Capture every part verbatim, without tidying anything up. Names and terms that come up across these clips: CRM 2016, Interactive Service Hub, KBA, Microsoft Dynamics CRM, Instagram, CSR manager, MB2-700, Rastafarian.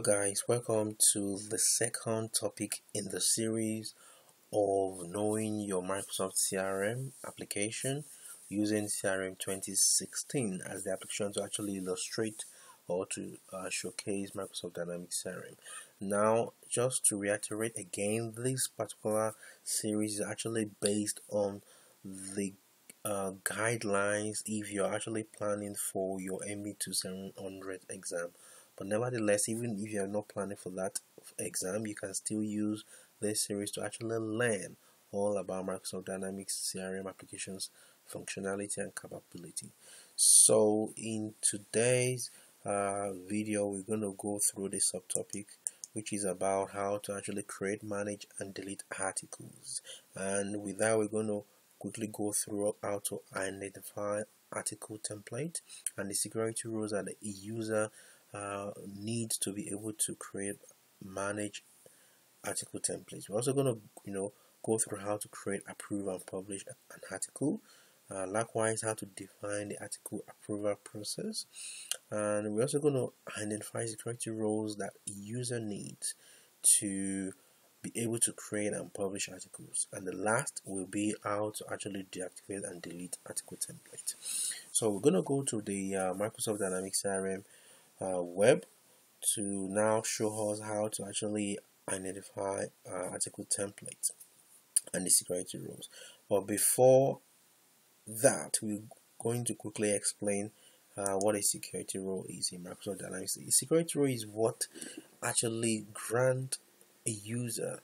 Hello guys, welcome to the second topic in the series of knowing your Microsoft C R M application using C R M twenty sixteen as the application to actually illustrate or to uh, showcase Microsoft Dynamics C R M. Now, just to reiterate again, this particular series is actually based on the uh, guidelines if you're actually planning for your M B two seven hundred exam. But nevertheless, even if you are not planning for that exam, you can still use this series to actually learn all about Microsoft Dynamics C R M applications, functionality and capability. So in today's uh, video, we're going to go through this subtopic, which is about how to actually create, manage and delete articles. And with that, we're going to quickly go through how to identify article template and the security rules that the user Uh, needs to be able to create, manage article templates. We're also going to, you know, go through how to create, approve and publish an article. Uh, likewise, how to define the article approval process, and we're also going to identify security roles that user needs to be able to create and publish articles. And the last will be how to actually deactivate and delete article templates. So we're going to go to the uh, Microsoft Dynamics C R M Uh, web to now show us how to actually identify uh, article templates and the security rules. But before that, we're going to quickly explain uh, what a security role is in Microsoft Dynamics. A security role is what actually grants a user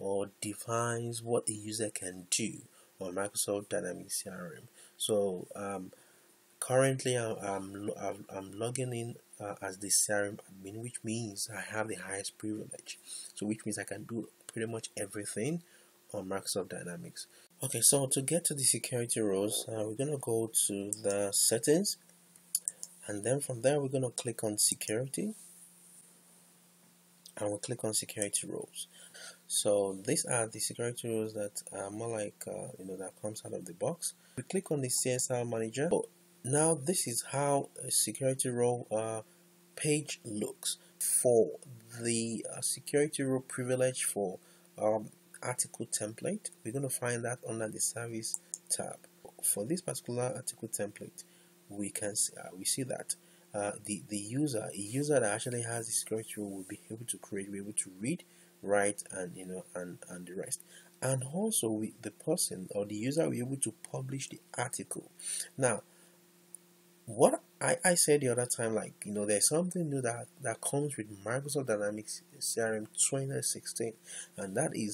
or defines what a user can do on Microsoft Dynamics C R M. So um, currently, I'm, I'm, I'm logging in uh, as the C R M admin, which means I have the highest privilege. So, which means I can do pretty much everything on Microsoft Dynamics. Okay, so to get to the security roles, uh, we're going to go to the settings, and then from there, we're going to click on security, and we'll click on security roles. So these are the security roles that are more like, uh, you know, that comes out of the box. We click on the C S R manager. Oh, now this is how a security role uh, page looks for the uh, security role privilege for um, article template. We're going to find that under the service tab. For this particular article template, we can see, uh, we see that uh, the the user a user that actually has the security role will be able to create, be able to read, write, and you know and and the rest. And also we, the person or the user will be able to publish the article. Now, what I, I said the other time, like, you know, there's something new that, that comes with Microsoft Dynamics C R M twenty sixteen, and that is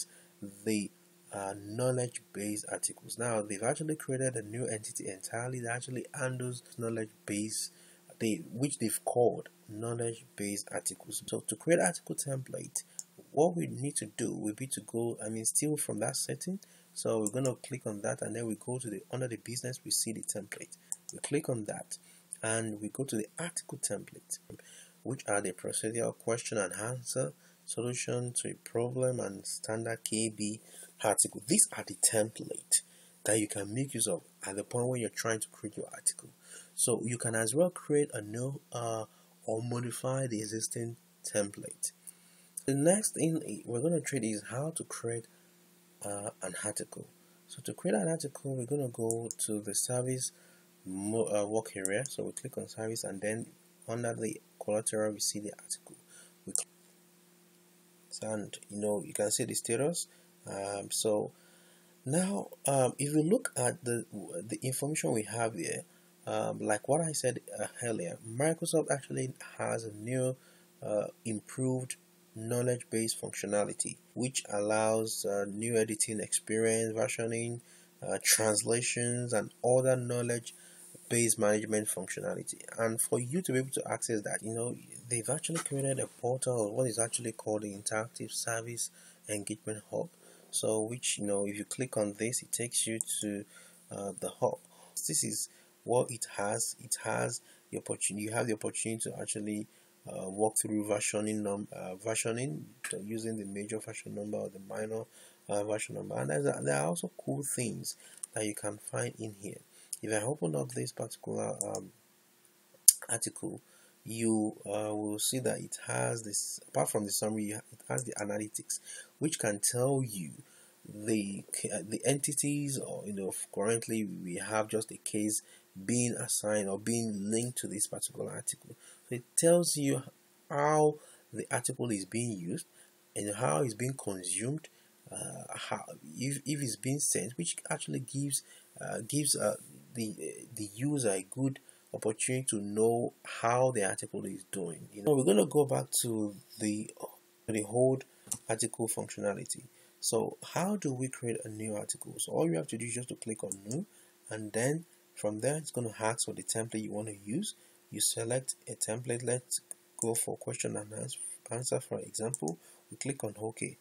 the uh, knowledge-based articles. Now, they've actually created a new entity entirely that actually handles knowledge-based, they, which they've called knowledge-based articles. So to create article template, what we need to do will be to go, I mean, still from that setting. So we're going to click on that, and then we go to the, under the business, we see the template. We click on that and we go to the article template, which are the procedural question and answer, solution to a problem, and standard K B A article. These are the template that you can make use of at the point when you're trying to create your article. So you can as well create a new uh, or modify the existing template. The next thing we're going to treat is how to create uh, an article. So to create an article, we're going to go to the service Uh, work area. So we click on service, and then under the collateral we see the article. We click, and you know you can see the status. Um, so now um, if you look at the the information we have here, um, like what I said uh, earlier, Microsoft actually has a new uh, improved knowledge-based functionality which allows uh, new editing experience, versioning, uh, translations, and other knowledge based management functionality. And for you to be able to access that, you know, they've actually created a portal, what is actually called the Interactive Service Engagement Hub. So which, you know, if you click on this, it takes you to uh, the hub. This is what it has. It has the opportunity, you have the opportunity to actually uh, walk through versioning, num uh, versioning using the major version number or the minor uh, version number. And there's a, there are also cool things that you can find in here. If I open up this particular um, article, you uh, will see that it has this, apart from the summary, it has the analytics, which can tell you the the entities, or you know, currently we have just a case being assigned or being linked to this particular article. So it tells you how the article is being used and how it's being consumed, uh, how if, if it's being sent, which actually gives uh, gives uh, the the user a good opportunity to know how the article is doing. You know, we're going to go back to the the hold article functionality. So how do we create a new article? So all you have to do is just to click on new, and then from there it's going to ask for the template you want to use. You select a template. Let's go for question and answer, for example. We click on OK.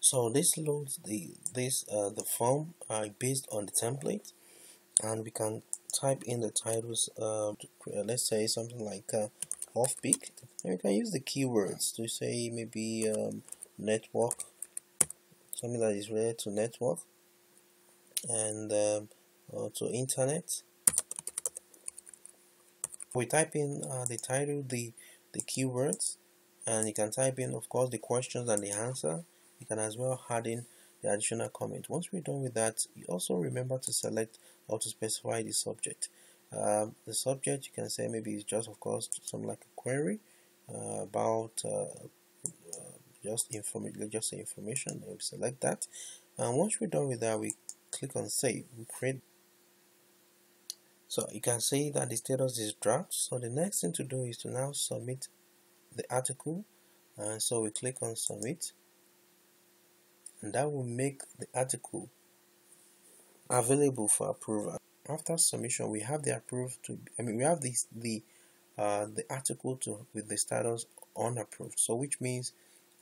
So this loads the this uh, the form uh, based on the template, and we can type in the titles. Uh, let's say something like uh, off peak, and we can use the keywords to say maybe um, network, something that is related to network, and um, or to internet. We type in uh, the title, the the keywords, and you can type in, of course, the questions and the answer. You can as well add in the additional comment. Once we're done with that, you also remember to select or to specify the subject. Uh, the subject, you can say maybe it's just, of course, something like a query uh, about uh, uh, just information. Just information. We select that, and once we're done with that, we click on save. We create. So you can see that the status is draft. So the next thing to do is to now submit the article, and so we click on submit, and that will make the article available for approval. After submission, we have the approved to I mean we have this the uh, the article to with the status unapproved, so which means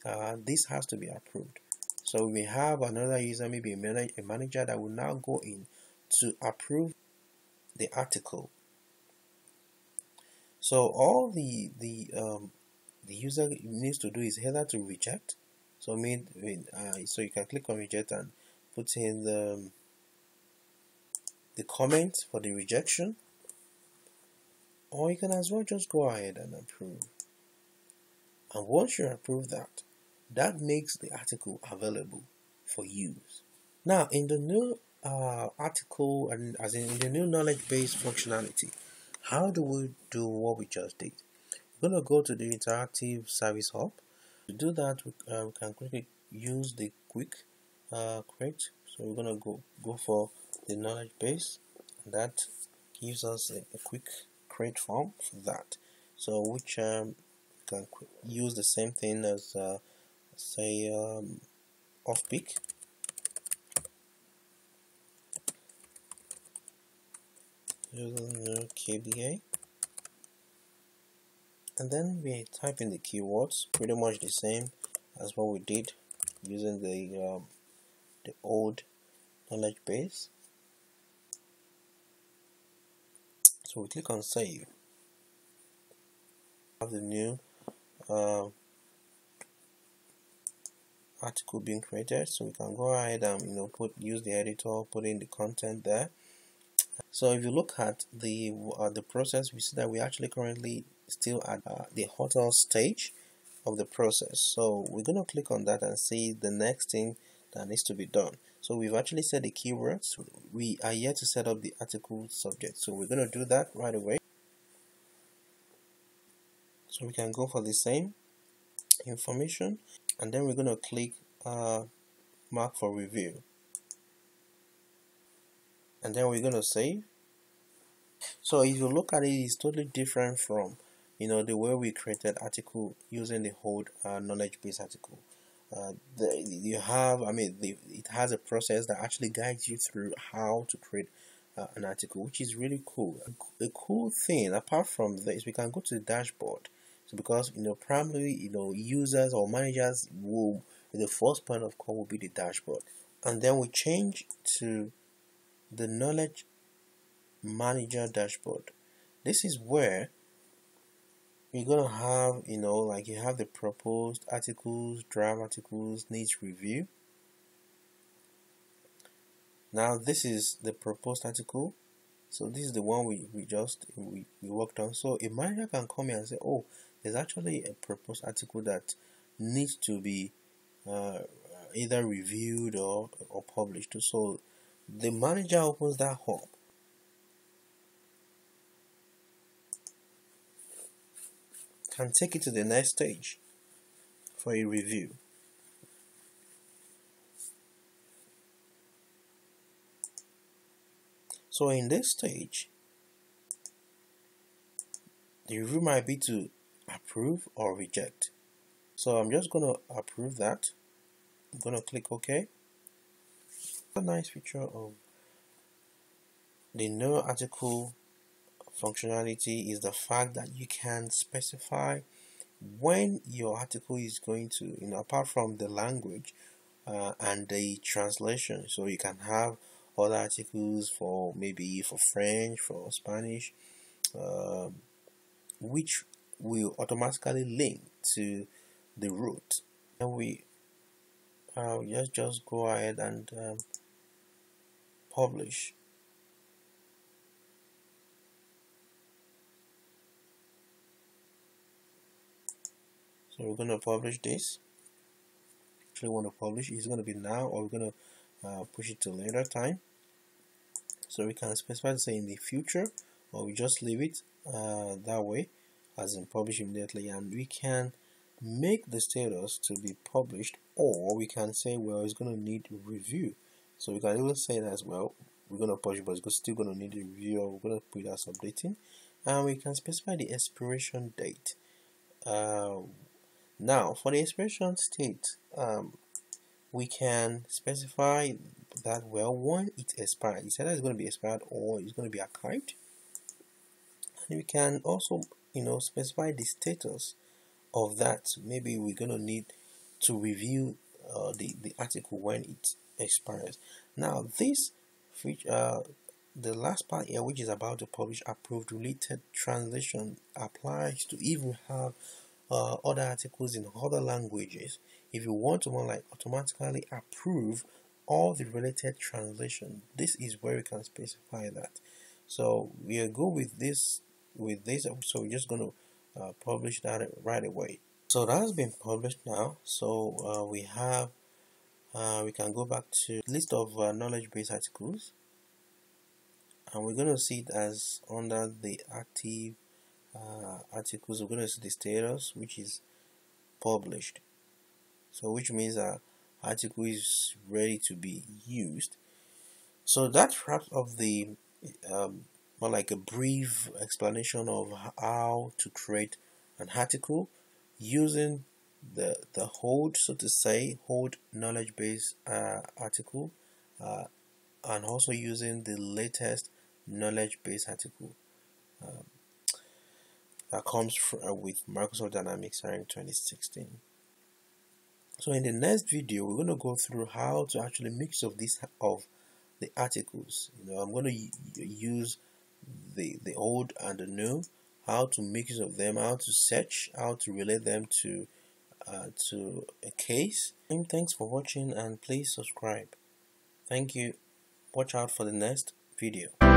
uh, this has to be approved. So we have another user, maybe a, manage, a manager, that will now go in to approve the article. So all the the um, the user needs to do is either to reject. So mean, mean uh, so you can click on reject and put in the the comment for the rejection, or you can as well just go ahead and approve. And once you approve that, that makes the article available for use. Now, in the new uh, article, and as in the new knowledge base functionality, how do we do what we just did? We're gonna go to the Interactive Service Hub. To do that, we, uh, we can quickly use the quick uh, create. So we're gonna go go for the knowledge base, and that gives us a, a quick create form for that. So which um, can use the same thing as uh, say um, off peak. K B A, and then we type in the keywords, pretty much the same as what we did using the um, the old knowledge base. So we click on save. Have the new uh, article being created, so we can go ahead and you know put use the editor, put in the content there. So if you look at the uh, the process, we see that we actually currently still at uh, the hotel stage of the process. So we're gonna click on that and see the next thing that needs to be done. So we've actually set the keywords. We are yet to set up the article subject, so we're gonna do that right away. So we can go for the same information, and then we're gonna click uh, mark for review. And then we're gonna save. So if you look at it, it's totally different from you know the way we created article using the whole uh, knowledge base article. Uh, the, you have, I mean, the, it has a process that actually guides you through how to create uh, an article, which is really cool. A cool thing apart from this, we can go to the dashboard. So because you know primarily you know users or managers will, the first point of call will be the dashboard, and then we change to the knowledge manager dashboard. This is where you're gonna have you know like you have the proposed articles, draft articles, needs review. Now this is the proposed article, So this is the one we, we just we, we worked on. So a manager can come here and say, oh, there's actually a proposed article that needs to be uh, either reviewed or, or published. So the manager opens that hub. Can take it to the next stage for a review. So in this stage, the review might be to approve or reject. So I'm just going to approve that. I'm going to click OK. A nice feature of the no article functionality is the fact that you can specify when your article is going to, you know, apart from the language uh, and the translation. So you can have other articles for maybe for French, for Spanish, uh, which will automatically link to the route. And we uh, just just go ahead and um, publish. So we're going to publish this. Actually, we want to publish. It's going to be now, or we're going to uh, push it to later time. So we can specify, say, in the future, or we just leave it uh, that way, as in publish immediately. And we can make the status to be published, or we can say, well, it's going to need review. So we can even say that as well. We're going to publish, but it's still going to need a review. Or we're going to put it as updating, and we can specify the expiration date. Uh, Now, for the expiration state, um, we can specify that, well, when it expires, it's either it's going to be expired or it's going to be archived. And we can also, you know, specify the status of that. Maybe we're going to need to review uh, the, the article when it expires. Now, this feature, uh, the last part here, which is about the publish, approved, related translation, applies to if we have Uh, other articles in other languages. If you want to like automatically approve all the related translation, this is where we can specify that. So we are good with this. With this, so we're just going to uh, publish that right away. So that's been published now. So uh, we have uh, we can go back to list of uh, knowledge base articles, and we're going to see it as under the active Uh, articles. We're going to see the status, which is published, so which means that article is ready to be used. So that wraps up the um, more like a brief explanation of how to create an article using the the hold, so to say, hold knowledge base uh, article, uh, and also using the latest knowledge base article uh, that comes with Microsoft Dynamics C R M twenty sixteen. So in the next video, we're going to go through how to actually mix of this of the articles. You know, I'm going to use the the old and the new, how to mix of them, how to search, how to relate them to uh, to a case. And thanks for watching, and please subscribe. Thank you. Watch out for the next video.